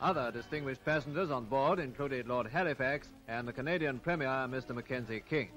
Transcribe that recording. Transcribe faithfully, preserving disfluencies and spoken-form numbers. Other distinguished passengers on board included Lord Halifax and the Canadian Premier, Mister Mackenzie King.